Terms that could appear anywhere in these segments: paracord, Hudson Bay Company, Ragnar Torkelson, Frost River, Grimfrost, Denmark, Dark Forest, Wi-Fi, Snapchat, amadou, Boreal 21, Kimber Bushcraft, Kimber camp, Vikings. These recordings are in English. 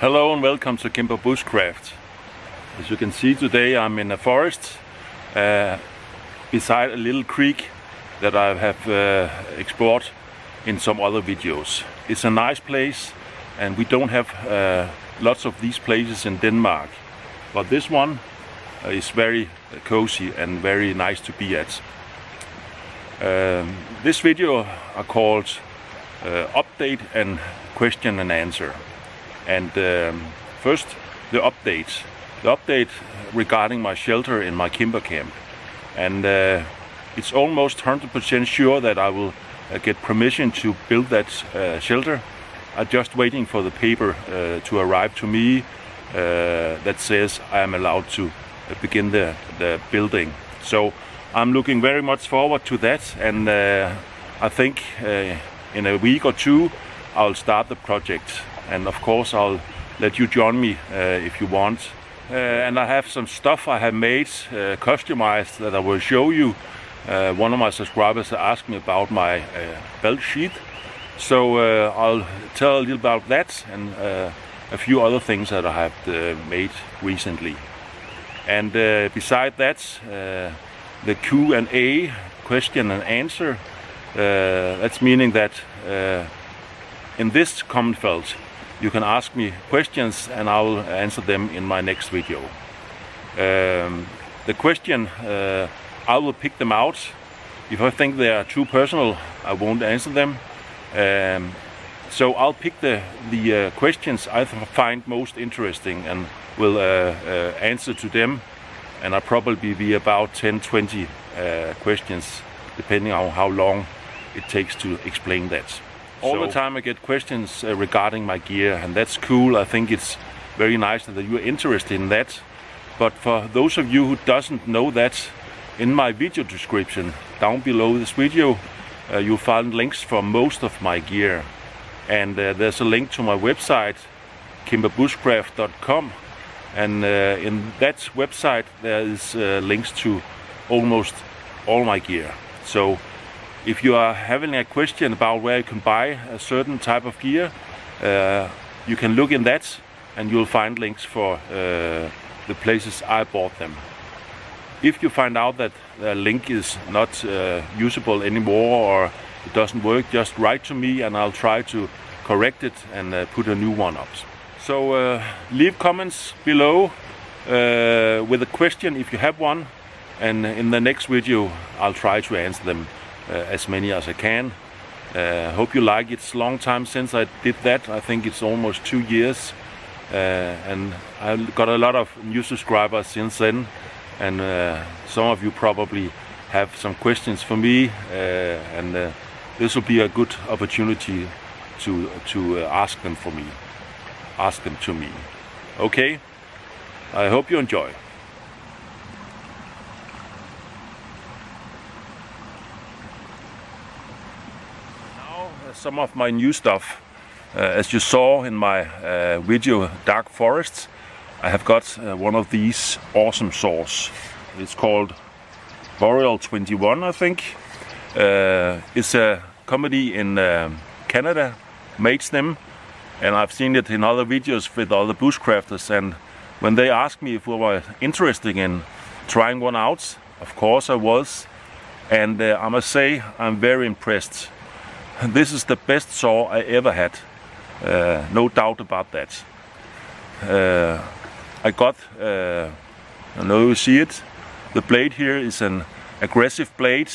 Hello and welcome to Kimber Bushcraft. As you can see today I'm in a forest beside a little creek that I have explored in some other videos. It's a nice place and we don't have lots of these places in Denmark, but this one is very cozy and very nice to be at. This video are called update and question and answer. And first, the update. The update regarding my shelter in my Kimber camp. And it's almost 100% sure that I will get permission to build that shelter. I'm just waiting for the paper to arrive to me that says I am allowed to begin the building. So I'm looking very much forward to that, and I think in a week or two I'll start the project, and of course I'll let you join me if you want. And I have some stuff I have made customized that I will show you. One of my subscribers asked me about my belt sheath, so I'll tell a little about that and a few other things that I have made recently. And beside that, the Q&A, question and answer, that's meaning that in this comment field you can ask me questions and I'll answer them in my next video. The question, I will pick them out. If I think they are too personal, I won't answer them. So I'll pick the questions I find most interesting and will answer to them, and I'll probably be about 10-20 questions, depending on how long it takes to explain that. All the time I get questions regarding my gear, and that's cool. I think it's very nice that you're interested in that. But for those of you who doesn't know that, in my video description down below this video, you'll find links for most of my gear. And there's a link to my website, kimberbushcraft.com, and in that website there is links to almost all my gear. So if you are having a question about where you can buy a certain type of gear, you can look in that and you'll find links for the places I bought them. If you find out that the link is not usable anymore or it doesn't work, just write to me and I'll try to correct it and put a new one up. So leave comments below with a question if you have one, and in the next video I'll try to answer them. As many as I can. Hope you like it. It's a long time since I did that. I think it's almost 2 years, and I've got a lot of new subscribers since then, and some of you probably have some questions for me, and this will be a good opportunity to ask them to me. Okay, I hope you enjoy. Some of my new stuff. As you saw in my video Dark Forest, I have got one of these awesome saws. It's called Boreal 21, I think. It's a company in Canada makes them, and I've seen it in other videos with other bushcrafters, and when they asked me if we were interested in trying one out, of course I was, and I must say I'm very impressed. This is the best saw I ever had, no doubt about that. I got, I know you see it, the blade here is an aggressive blade.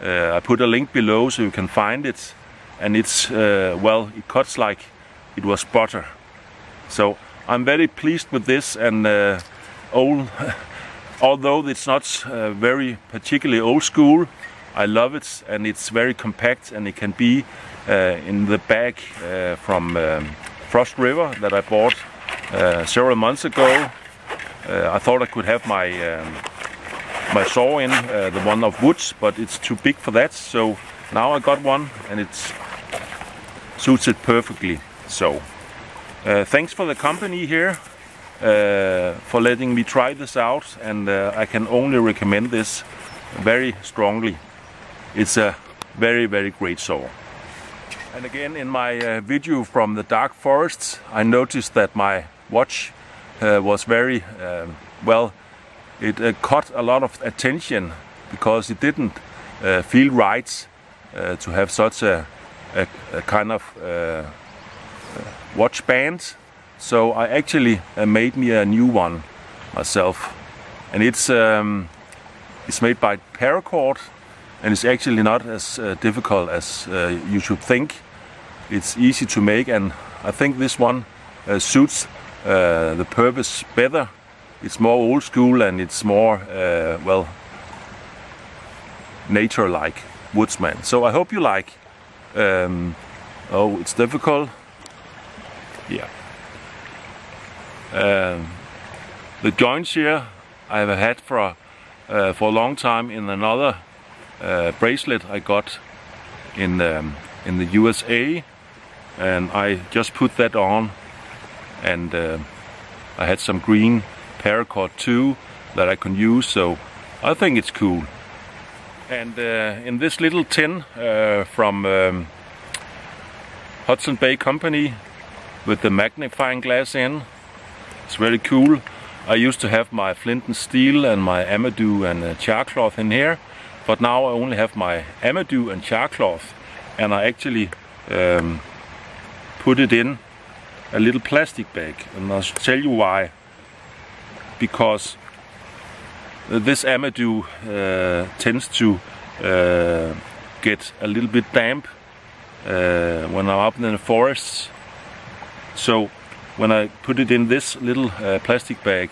I put a link below so you can find it, and it's, well, it cuts like it was butter. So I'm very pleased with this, and although it's not very particularly old school, I love it, and it's very compact, and it can be in the bag from Frost River that I bought several months ago. I thought I could have my saw in the one of woods, but it's too big for that, so now I got one and it suits it perfectly. So thanks for the company here for letting me try this out, and I can only recommend this very strongly. It's a very, very great saw. And again, in my video from the Dark Forests, I noticed that my watch was very, well, it caught a lot of attention because it didn't feel right to have such a kind of watch band. So I actually made me a new one myself. And it's made by paracord, and it's actually not as difficult as you should think. It's easy to make, and I think this one suits the purpose better. It's more old school, and it's more, well, nature-like, woodsman. So I hope you like. Oh, it's difficult. Yeah. The joints here I have had for a long time in another bracelet I got in the USA, and I just put that on, and I had some green paracord too that I can use, so I think it's cool. And in this little tin from Hudson Bay Company with the magnifying glass in, it's very cool. I used to have my flint and steel and my amadou and char cloth in here, but now I only have my amadou and char cloth, and I actually put it in a little plastic bag, and I'll tell you why. Because this amadou tends to get a little bit damp when I'm up in the forests. So when I put it in this little plastic bag,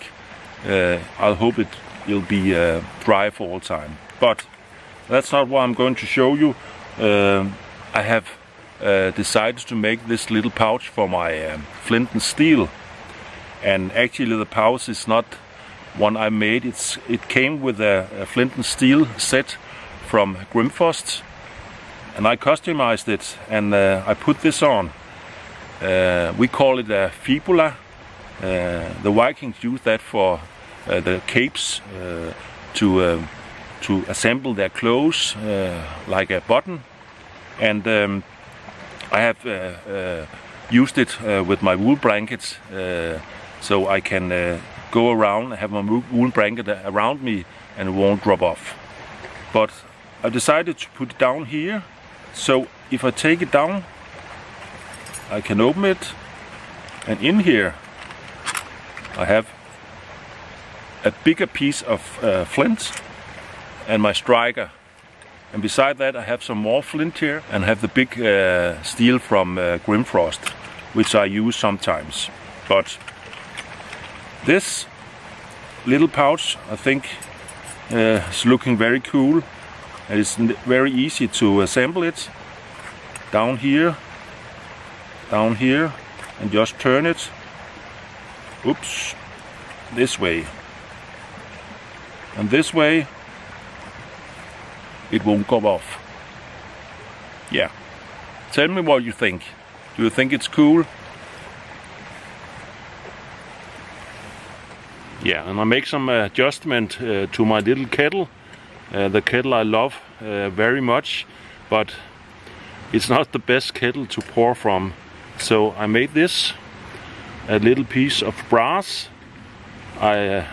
I'll hope it will be dry for all time. But that's not what I'm going to show you. I have decided to make this little pouch for my flint and steel. And actually the pouch is not one I made. It came with a flint and steel set from Grimfrost, and I customized it, and I put this on. We call it a fibula. The Vikings used that for the capes to assemble their clothes like a button. And I have used it with my wool blankets, so I can go around, have my wool blanket around me, and it won't drop off. But I decided to put it down here, so if I take it down, I can open it, and in here I have a bigger piece of flint and my striker, and beside that I have some more flint here, and I have the big steel from Grimfrost, which I use sometimes. But this little pouch, I think, is looking very cool, and it's very easy to assemble it down here, and just turn it, oops, this way, and this way it won't come off. Yeah, tell me what you think. Do you think it's cool? Yeah, and I make some adjustment to my little kettle. The kettle I love very much, but it's not the best kettle to pour from. So I made this, a little piece of brass. I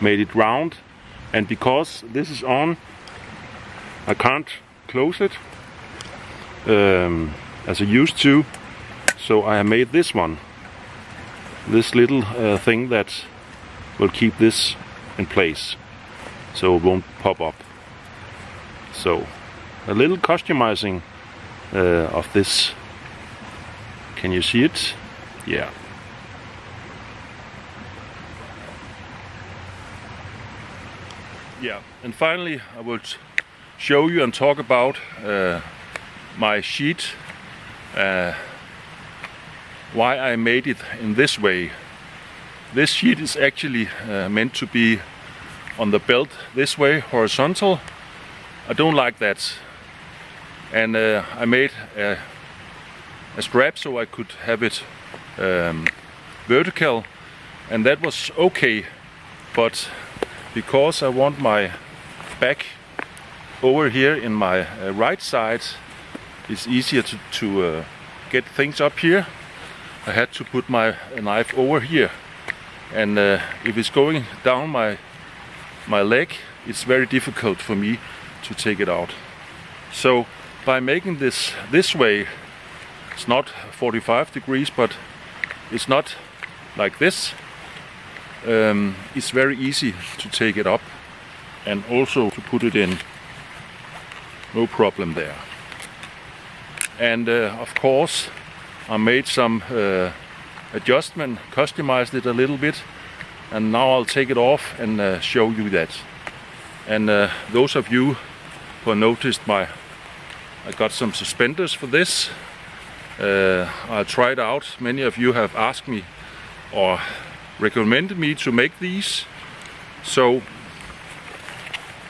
made it round, and because this is on, I can't close it as I used to. So I made this one, this little thing that will keep this in place, so it won't pop up. So a little customizing of this. Can you see it? Yeah. Yeah, and finally I will show you and talk about my sheet, why I made it in this way. This sheet is actually meant to be on the belt this way, horizontal. I don't like that. And I made a strap so I could have it vertical, and that was okay. But because I want my back over here in my right side, it's easier to get things up here. I had to put my knife over here, and if it's going down my leg, it's very difficult for me to take it out. So by making this way, it's not 45 degrees, but it's not like this. It's very easy to take it up and also to put it in. No problem there. And of course, I made some adjustment, customized it a little bit, and now I'll take it off and show you that. And those of you who noticed I got some suspenders for this. I tried out. Many of you have asked me or recommended me to make these. So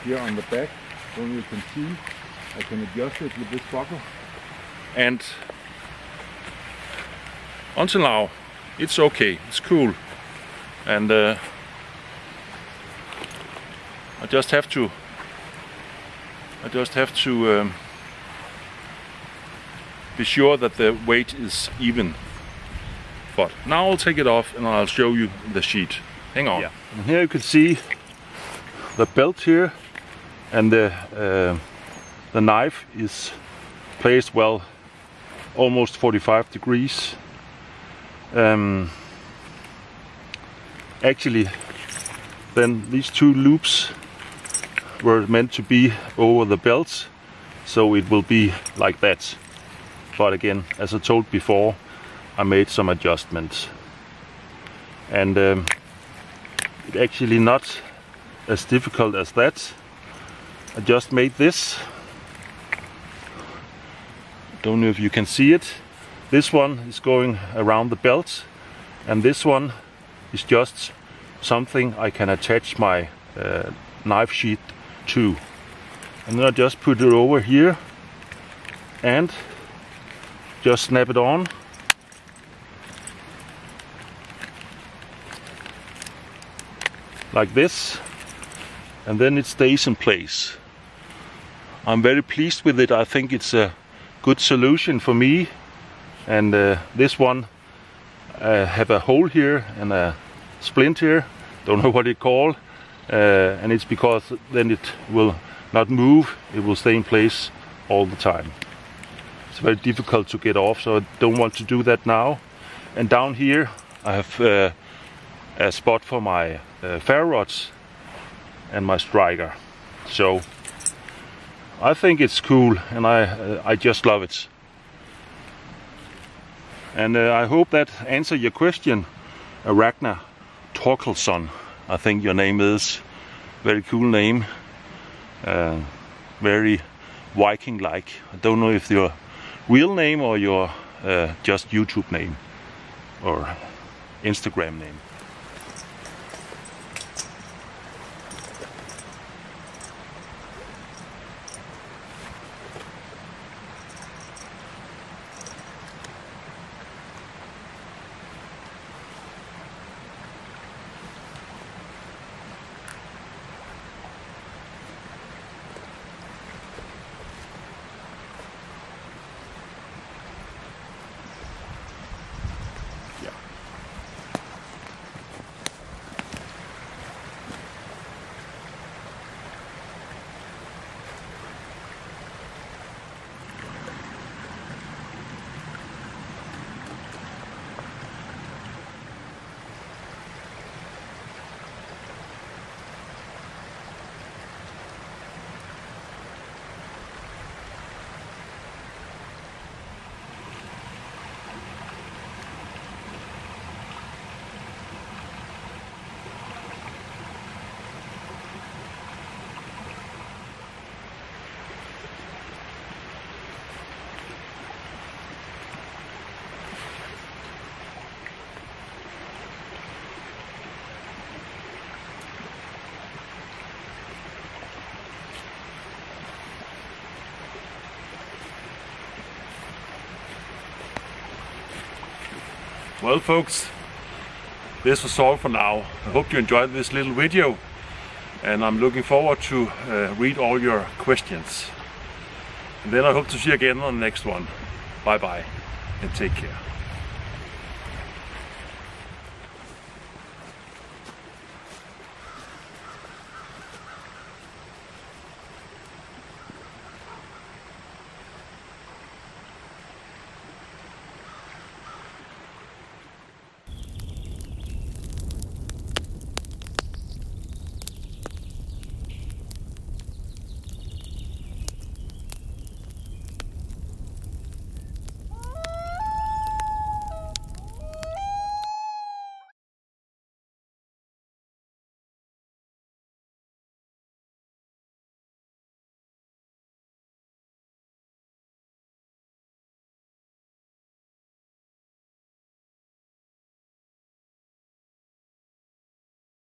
here on the back, when you can see, I can adjust it with this buckle. And until now, it's okay. It's cool. And I just have to be sure that the weight is even. But now I'll take it off and I'll show you the sheet. Hang on. Yeah. And here you can see the belt here, and the knife is placed well, almost 45 degrees. Actually, then these two loops were meant to be over the belt, so it will be like that. But again, as I told before, I made some adjustments, and it's actually not as difficult as that. I just made this. Don't know if you can see it. This one is going around the belt, and this one is just something I can attach my knife sheath to. And then I just put it over here and just snap it on. Like this. And then it stays in place. I'm very pleased with it. I think it's a good solution for me. And this one, I have a hole here and a splint here. Don't know what it's called. And it's because then it will not move. It will stay in place all the time. It's very difficult to get off, so I don't want to do that now. And down here I have a spot for my ferro rods and my striker. So I think it's cool, and I just love it. And I hope that answered your question, Ragnar Torkelson, I think your name is. Very cool name, very Viking-like. I don't know if you're real name or your just YouTube name or Instagram name. Well folks, this was all for now. I hope you enjoyed this little video, and I'm looking forward to read all your questions. And then I hope to see you again on the next one. Bye bye and take care.